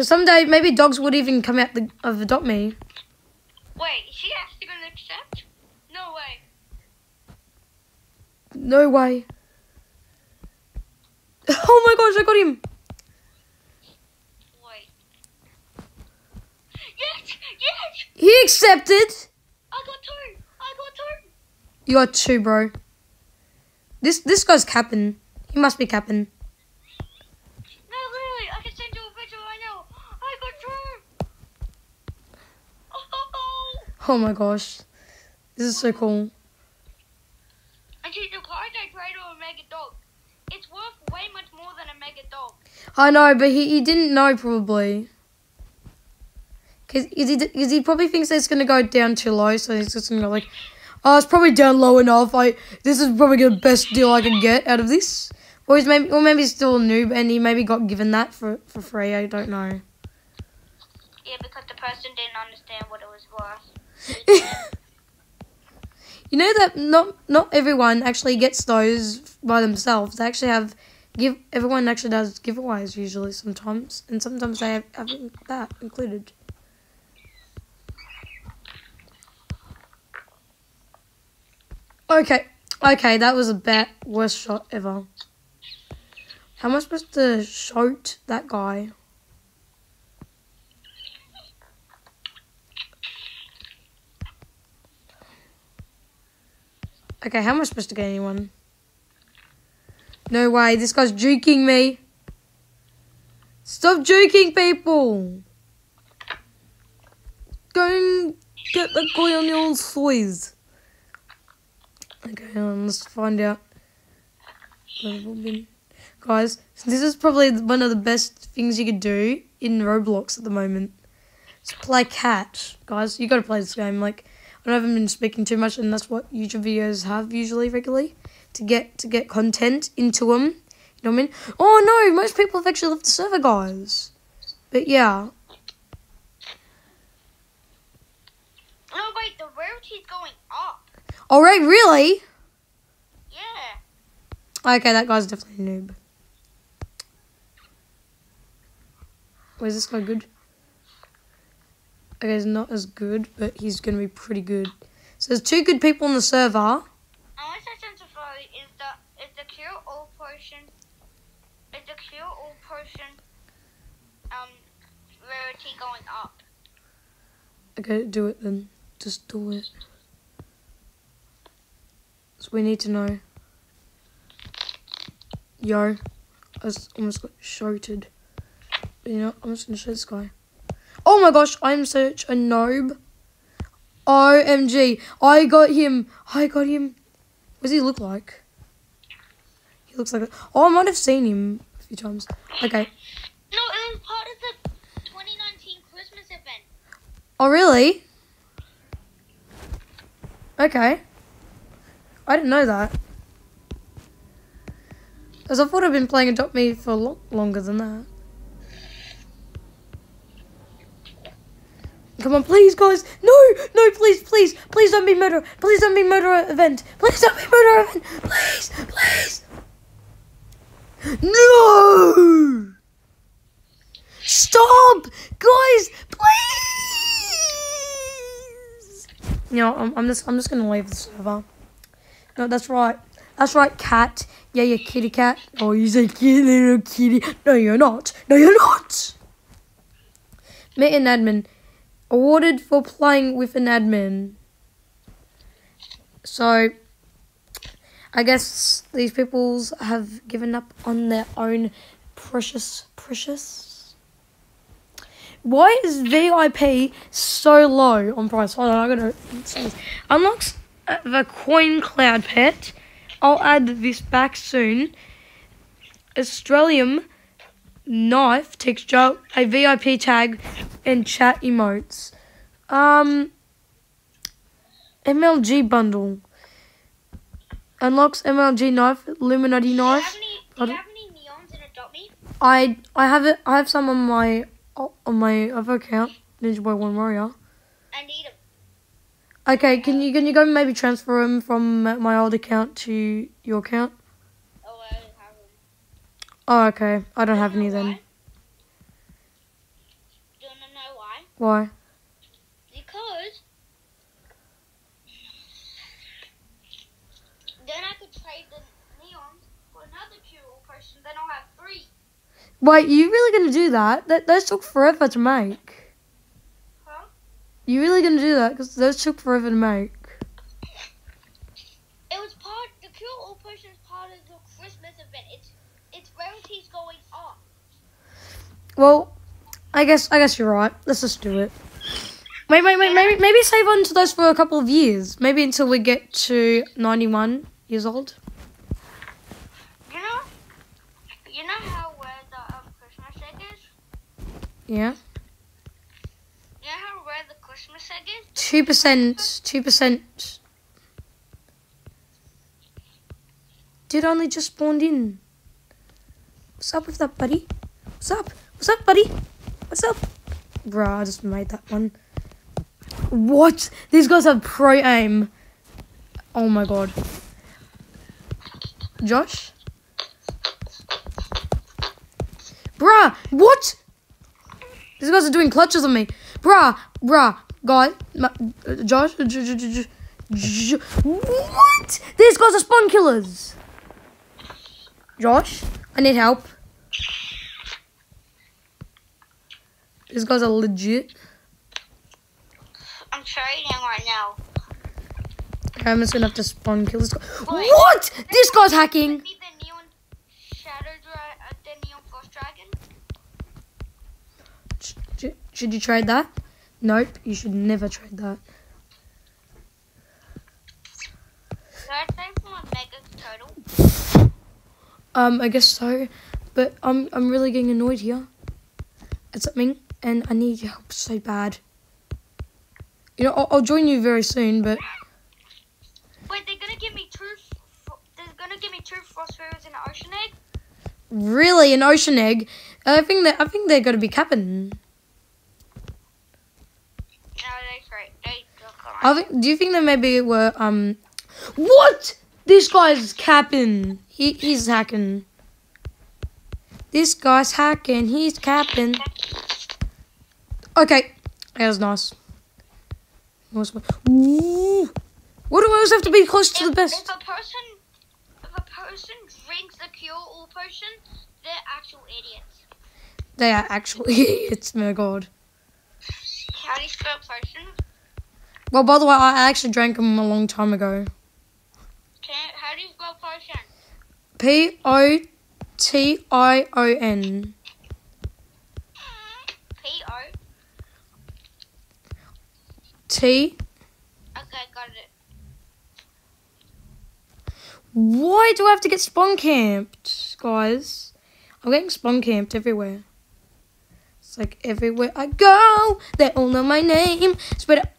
Because someday maybe dogs would even come out of Adopt Me. Wait, is she actually going to accept? No way. No way. Oh my gosh, I got him. Wait. Yes, yes. He accepted. I got two. You got two, bro. This guy's capping. He must be capping. No, literally, I can send you a picture right now. I got two. Oh my gosh, this is so cool. And she's a contact creator of a mega dog. It's worth way much more than a mega dog. I know, but he didn't know probably. Cause he probably thinks it's gonna go down too low, so he's just gonna go like, oh, it's probably down low enough. This is probably the best deal I can get out of this. Or maybe he's still a noob and he maybe got given that for free. I don't know. Yeah, because the person didn't understand what it was worth. You know that not everyone actually gets those by themselves. They actually have everyone actually does giveaways usually sometimes, and sometimes they have that included. Okay, that was the worst shot ever. How am I supposed to shoot that guy? Okay, how am I supposed to get anyone? No way, this guy's juking me. Stop juking people. Go and get the guy on your own toys. Okay, let's find out. Guys, this is probably one of the best things you could do in Roblox at the moment. Just play catch. Guys, you gotta play this game, like, I haven't been speaking too much, and that's what YouTube videos have usually regularly to get content into them. You know what I mean? Oh no, most people have actually left the server, guys. But yeah. Oh wait, the rarity's going up. All right, really? Yeah. Okay, that guy's definitely a noob. Where's this guy good? Okay, he's not as good, but he's going to be pretty good. So there's two good people on the server. I want to identify, is the cure-all potion, rarity going up? Okay, do it then. Just do it. So we need to know. Yo, I almost got shouted. You know, I'm just going to show this guy. Oh my gosh, I'm such a noob. OMG, I got him. What does he look like? He looks like I might have seen him a few times. Okay. No, it was part of the 2019 Christmas event. Oh, really? Okay. I didn't know that. As I thought I'd been playing Adopt Me for a lot longer than that. Come on, please, guys. No, please. Please don't be murderer. Please don't be murderer event. Please. No! Stop! Guys, please! No, I'm just going to leave the server. No, that's right. That's right, cat. Yeah, you're kitty cat. Oh, you say kitty, little kitty. No, you're not. Meet an admin. Awarded for playing with an admin. So, I guess these peoples have given up on their own precious. Why is VIP so low on price? Hold on, I gotta see this. Unlocks the coin cloud pet. I'll add this back soon. Australium Knife texture, a VIP tag, and chat emotes. MLG bundle. Unlocks MLG knife, Illuminati knife. Do you have any neons in Adopt Me? I have some on my other account, Ninja Boy One Warrior. I need them. Okay, can you go maybe transfer them from my old account to your account? Oh, I don't have them. Oh, okay. I don't have any then. Why? Because then I could trade the neons for another cute person. Then I'll have three. Wait, you really gonna do that? Those took forever to make. Huh? You really gonna do that? Because those took forever to make. It was part the cute old person's part of the Christmas event. Its rarity's going up. Well, I guess you're right. Let's just do it. Maybe save on to those for a couple of years. Maybe until we get to 91 years old. You know how rare the Christmas egg is? Yeah. You know how rare the Christmas egg is? 2%. Dude, only just spawned in. What's up with that, buddy? What's up, buddy? What's up? Bruh, I just made that one. What? These guys have pro aim. Oh my god. Josh? Bruh, what? These guys are doing clutches on me. Bruh. Guys, Josh? What? These guys are spawn killers. Josh, I need help. These guys are legit. I'm trading right now. Okay, I'm just gonna have to spawn kill this guy. Wait, what? This guy's hacking. The neon shadow the neon ghost dragon. Should you trade that? Nope, you should never trade that. Should I trade for a mega turtle? I guess so, but I'm really getting annoyed here at something, and I need your help so bad. You know, I'll join you very soon, but wait, they're gonna give me two phosphorus and an ocean egg. Really, an ocean egg? I think they're gonna be capping. No, that's right. Do you think they maybe were? What? This guy's capping. He's hacking. This guy's hacking. He's capping. Okay, that was nice. Ooh. What do I always have to be close to the best? If a person drinks the cure all potion, they're actual idiots. They are actual idiots, my god. How do you spell potion? Well, by the way, I actually drank them a long time ago. How do you spell potion? P-O-T-I-O-N. T. Okay, got it. Why do I have to get spawn camped, guys? I'm getting spawn camped everywhere. It's like everywhere I go, they all know my name. But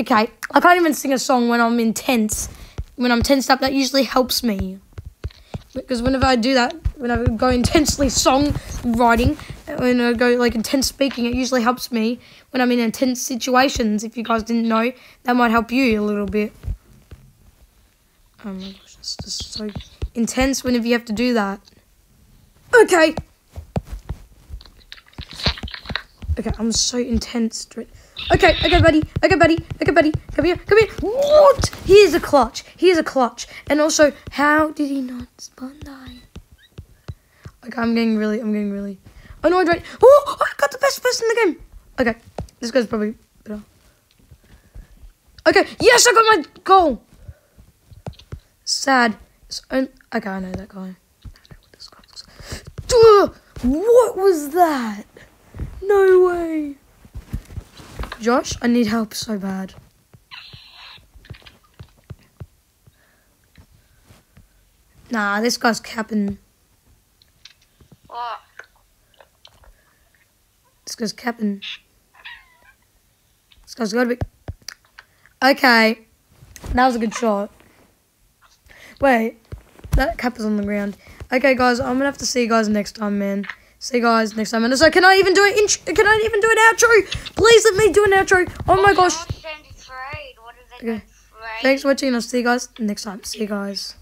okay, I can't even sing a song when I'm intense. When I'm tensed up, that usually helps me. Because whenever I do that, when I go intensely songwriting, when I go like intense speaking, it usually helps me when I'm in intense situations. If you guys didn't know, that might help you a little bit. Oh my gosh, it's just so intense whenever you have to do that. Okay, I'm so intense. Okay, buddy, come here. What? Here's a clutch. And also, how did he not spawn die? Okay, I'm getting really. Oh no, oh, I got the best person in the game. Okay, this guy's probably better. Okay, yes, I got my goal. Sad. Okay, I know that guy. I know what this guy looks like. What was that? No way. Josh, I need help so bad. Nah, this guy's capping. What? This guy's capping. This guy's gotta be. Okay, that was a good shot. Wait, that cap is on the ground. Okay, guys, I'm gonna have to see you guys next time, man. See you guys next time. And so, can I even do an intro? Can I even do an outro? Please let me do an outro. Oh my gosh. Okay. Thanks for watching. I'll see you guys next time. See you guys.